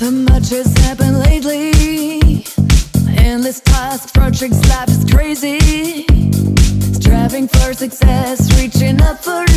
So much has happened lately. Endless tasks, projects, life is crazy. Striving for success, reaching up for